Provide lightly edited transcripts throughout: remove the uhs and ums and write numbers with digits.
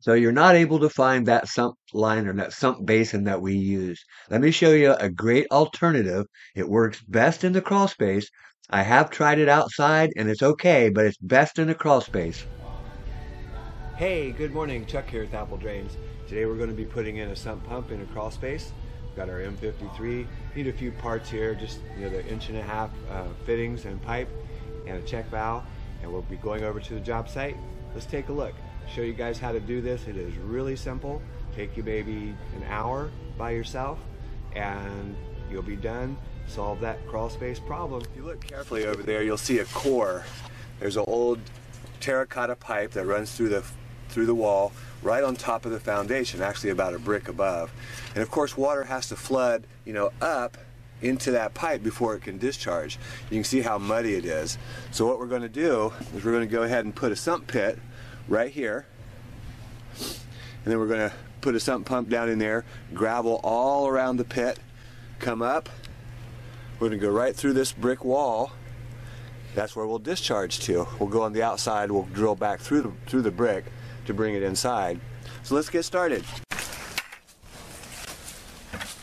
So you're not able to find that sump liner, that sump basin that we use. Let me show you a great alternative. It works best in the crawl space. I have tried it outside and it's okay, but it's best in the crawl space. Hey, good morning. Chuck here with Apple Drains. Today we're going to be putting in a sump pump in a crawl space. We've got our M53. Need a few parts here, just the 1.5-inch fittings and pipe and a check valve. And we'll be going over to the job site. Let's take a look. Show you guys how to do this. It is really simple. Take you maybe an hour by yourself and you'll be done. Solve that crawl space problem. If you look carefully over there, you'll see a core. There's an old terracotta pipe that runs through the wall right on top of the foundation, actually about a brick above. And of course water has to flood, up into that pipe before it can discharge. You can see how muddy it is. So what we're going to do is we're going to go ahead and put a sump pit right here, and then we're going to put a sump pump down in there, gravel all around the pit, come up, we're going to go right through this brick wall. That's where we'll discharge to. We'll go on the outside, we'll drill back through the brick to bring it inside. So let's get started.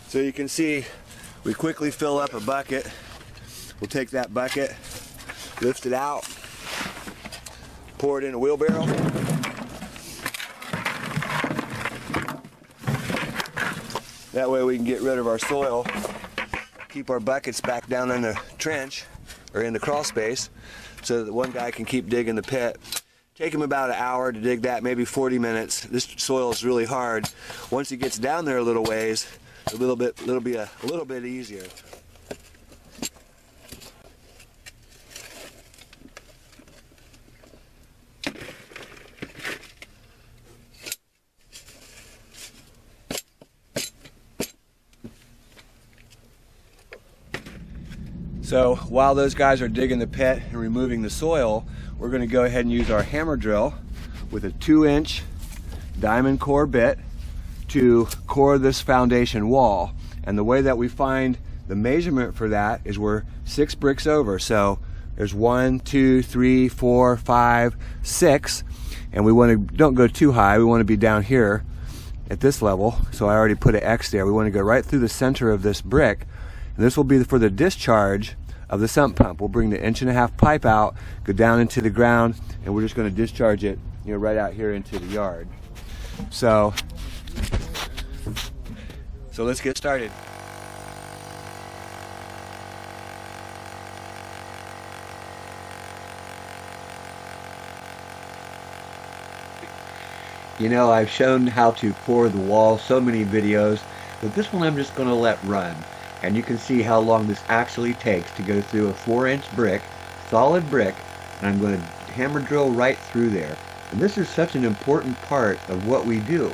So you can see we quickly fill up a bucket. We'll take that bucket, lift it out, pour it in a wheelbarrow. That way we can get rid of our soil, keep our buckets back down in the trench or in the crawl space so that one guy can keep digging the pit. Take him about an hour to dig that, maybe 40 minutes. This soil is really hard. Once he gets down there a little ways, it'll be a little bit easier. So while those guys are digging the pit and removing the soil, we're going to go ahead and use our hammer drill with a 2-inch diamond core bit to core this foundation wall. And the way that we find the measurement for that is we're 6 bricks over. So there's 1, 2, 3, 4, 5, 6. And we want to don't go too high. We want to be down here at this level. So I already put an X there. We want to go right through the center of this brick. And this will be for the discharge of the sump pump. We'll bring the 1.5-inch pipe out, go down into the ground, and we're just going to discharge it, right out here into the yard. So let's get started. I've shown how to pour the wall so many videos, but this one I'm just going to let run. And you can see how long this actually takes to go through a 4-inch brick, solid brick, and I'm going to hammer drill right through there. And this is such an important part of what we do.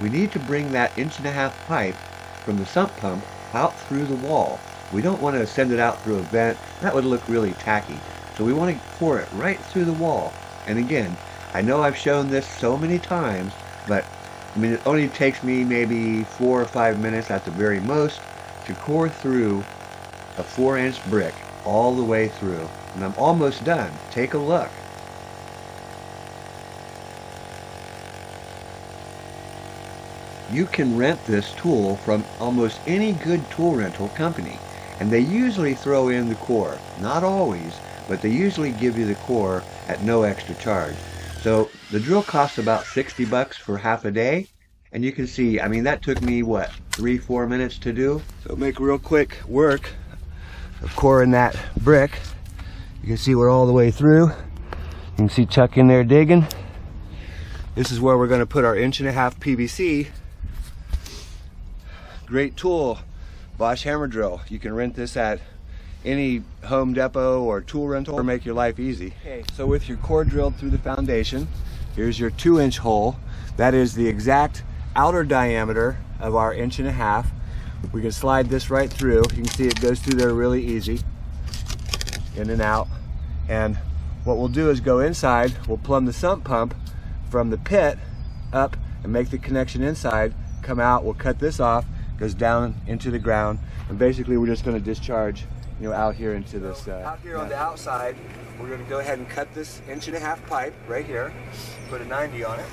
We need to bring that 1.5-inch pipe from the sump pump out through the wall. We don't want to send it out through a vent. That would look really tacky. So we want to pour it right through the wall. And again, I know I've shown this so many times, but it only takes me maybe 4 or 5 minutes at the very most to core through a 4-inch brick all the way through. And I'm almost done. Take a look. You can rent this tool from almost any good tool rental company, and they usually throw in the core. Not always, but they usually give you the core at no extra charge. So the drill costs about 60 bucks for half a day. And you can see, that took me, 3-4 minutes to do. So make real quick work of coring that brick. You can see we're all the way through. You can see Chuck in there digging. This is where we're going to put our 1.5-inch PVC. Great tool, Bosch hammer drill. You can rent this at any Home Depot or tool rental, or make your life easy. Okay. So with your core drilled through the foundation, here's your 2-inch hole. That is the exact outer diameter of our 1.5 inch. We can slide this right through. You can see it goes through there really easy, in and out. And what we'll do is go inside, we'll plumb the sump pump from the pit up and make the connection inside, come out, we'll cut this off, goes down into the ground, and basically we're just going to discharge out here into this. Out here on the outside, we're going to go ahead and cut this 1.5-inch pipe right here, put a 90 on it.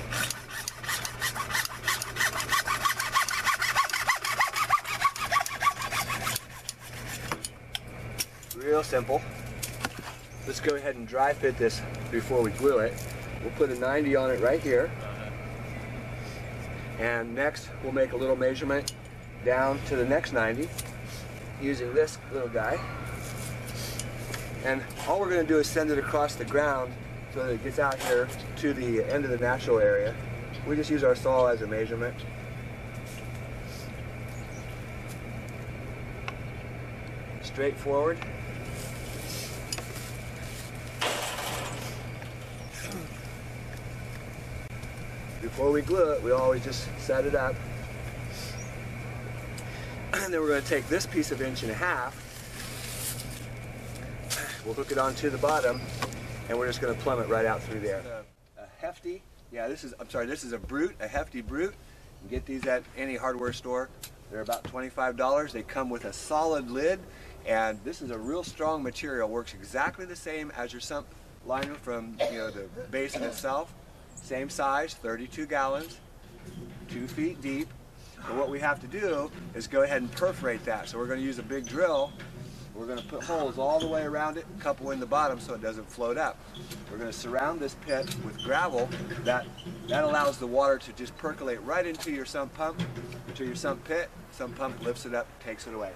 real simple. Let's go ahead and dry fit this before we glue it. We'll put a 90 on it right here. And next, we'll make a little measurement down to the next 90 using this little guy. And all we're going to do is send it across the ground so that it gets out here to the end of the natural area. We just use our saw as a measurement. Straightforward. Before we glue it, we always just set it up. And then we're going to take this piece of 1.5 inches. We'll hook it onto the bottom, and we're just going to plumb it right out through there. A Hefty. Yeah, this is a Brute, a Hefty Brute. You can get these at any hardware store. They're about $25. They come with a solid lid, and this is a real strong material. Works exactly the same as your sump liner from the basin itself. Same size, 32 gallons, 2 feet deep. But what we have to do is go ahead and perforate that. So we're going to use a big drill. We're going to put holes all the way around it, couple in the bottom so it doesn't float up. We're going to surround this pit with gravel. That allows the water to just percolate right into your sump pump, into your sump pit. Sump pump lifts it up, takes it away.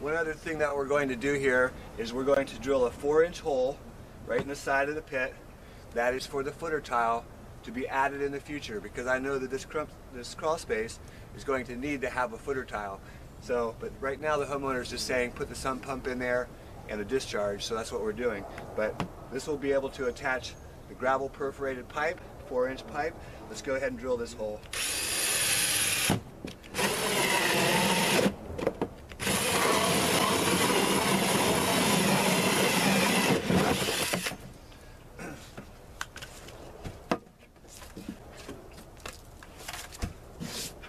One other thing that we're going to do here is we're going to drill a 4-inch hole right in the side of the pit. That is for the footer tile to be added in the future, because I know that this crawl space is going to need to have a footer tile. So, but right now the homeowner is just saying put the sump pump in there and a discharge, so that's what we're doing. But this will be able to attach the gravel perforated pipe, 4-inch pipe. Let's go ahead and drill this hole.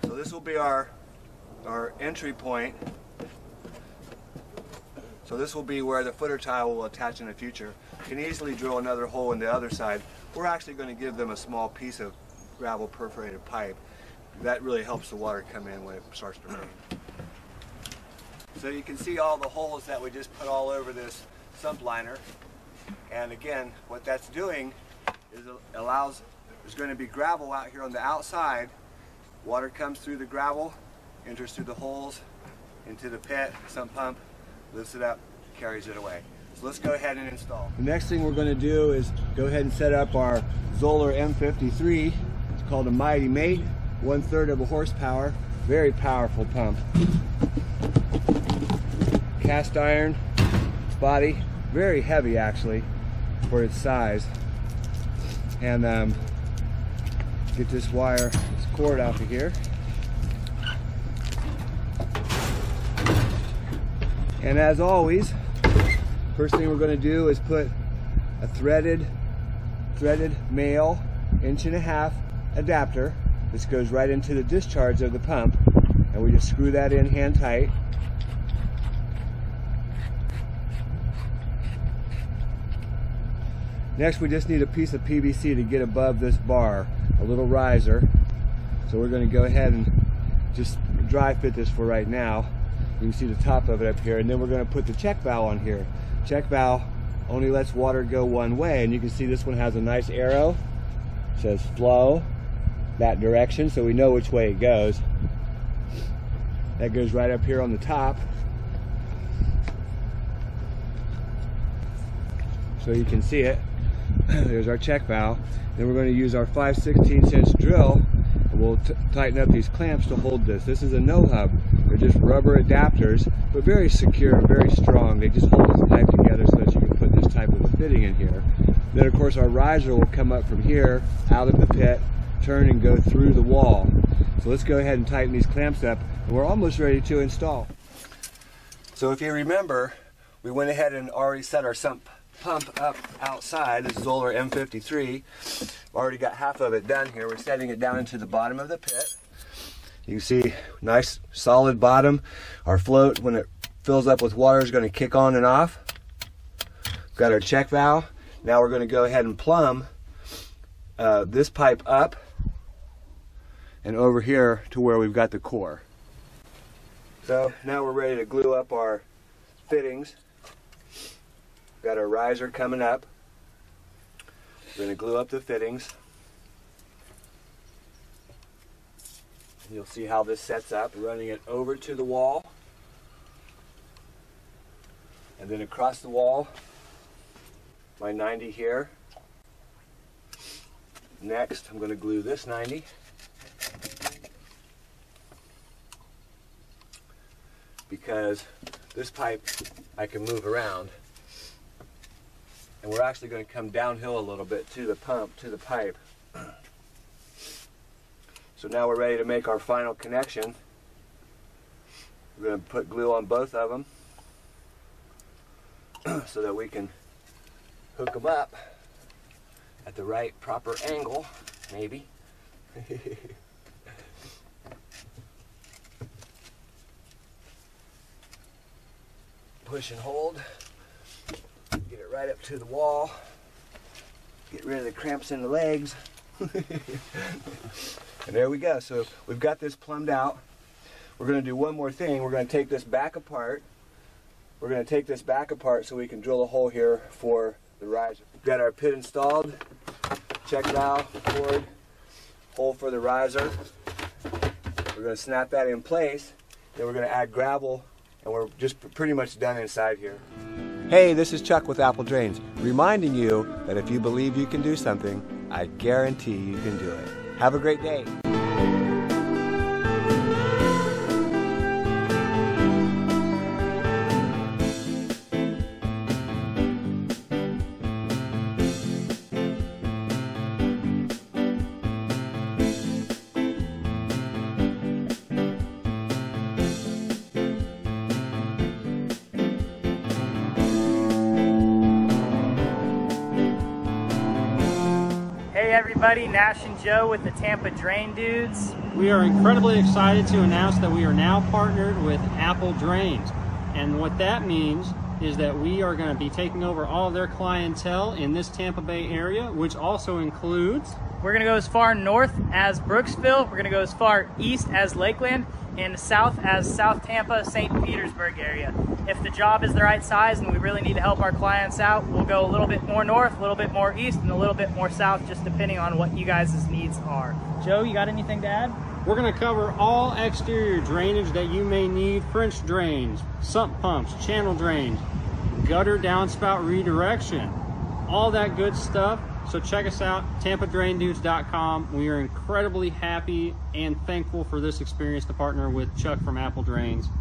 So this will be our entry point. So this will be where the footer tile will attach in the future. You can easily drill another hole in the other side. We're actually going to give them a small piece of gravel perforated pipe. That really helps the water come in when it starts to rain. So you can see all the holes that we just put all over this sump liner. And again, what that's doing is it allows, there's going to be gravel out here on the outside. Water comes through the gravel, enters through the holes, into the pit, sump pump, lifts it up, carries it away. So let's go ahead and install. The next thing we're going to do is go ahead and set up our Zoeller M53. It's called a Mighty Mate, 1/3 of a horsepower, very powerful pump. Cast iron body, very heavy actually for its size. And get this wire, this cord out of here. And as always, first thing we're going to do is put a threaded male 1.5-inch adapter. This goes right into the discharge of the pump, and we just screw that in hand tight. Next, we just need a piece of PVC to get above this bar, a little riser. So we're going to go ahead and just dry fit this for right now. You can see the top of it up here, and then we're going to put the check valve on here. Check valve only lets water go one way, and you can see this one has a nice arrow. It says flow that direction, so we know which way it goes. That goes right up here on the top. So you can see it. There's our check valve. Then we're going to use our 5/16-inch drill, and we'll tighten up these clamps to hold this. This is a no-hub. They're just rubber adapters, but very secure, very strong. They just hold this pipe together so that you can put this type of a fitting in here. Then of course our riser will come up from here, out of the pit, turn and go through the wall. So let's go ahead and tighten these clamps up, and we're almost ready to install. So if you remember, we went ahead and already set our sump pump up outside. This is Zoeller M53. I've already got half of it done here. We're setting it down into the bottom of the pit. You can see nice solid bottom. Our float, when it fills up with water, is going to kick on and off. We've got our check valve. Now we're going to go ahead and plumb this pipe up and over here to where we've got the core. So now we're ready to glue up our fittings. Got our riser coming up. We're going to glue up the fittings. You'll see how this sets up. Running it over to the wall and then across the wall, my 90 here. Next, I'm going to glue this 90 because this pipe I can move around. And we're actually going to come downhill a little bit to the pump, to the pipe. So now we're ready to make our final connection. We're going to put glue on both of them so that we can hook them up at the right proper angle, maybe. Push and hold. Get it right up to the wall. Get rid of the cramps in the legs. And there we go. So we've got this plumbed out. We're going to do one more thing. We're going to take this back apart. We're going to take this back apart so we can drill a hole here for the riser. We've got our pit installed. Check valve, cord, hole for the riser. We're going to snap that in place. Then we're going to add gravel, and we're just pretty much done inside here. Hey, this is Chuck with Apple Drains, reminding you that if you believe you can do something, I guarantee you can do it. Have a great day. Everybody, Nash and Joe with the Tampa Drain Dudes. We are incredibly excited to announce that we are now partnered with Apple Drains. And what that means is that we are going to be taking over all of their clientele in this Tampa Bay area, which also includes... We're going to go as far north as Brooksville. We're going to go as far east as Lakeland and south as South Tampa, St. Petersburg area. If the job is the right size and we really need to help our clients out, we'll go a little bit more north, a little bit more east, and a little bit more south, just depending on what you guys' needs are. Joe, you got anything to add? We're going to cover all exterior drainage that you may need. French drains, sump pumps, channel drains, gutter downspout redirection, all that good stuff. So check us out, tampadraindudes.com. We are incredibly happy and thankful for this experience to partner with Chuck from Apple Drains.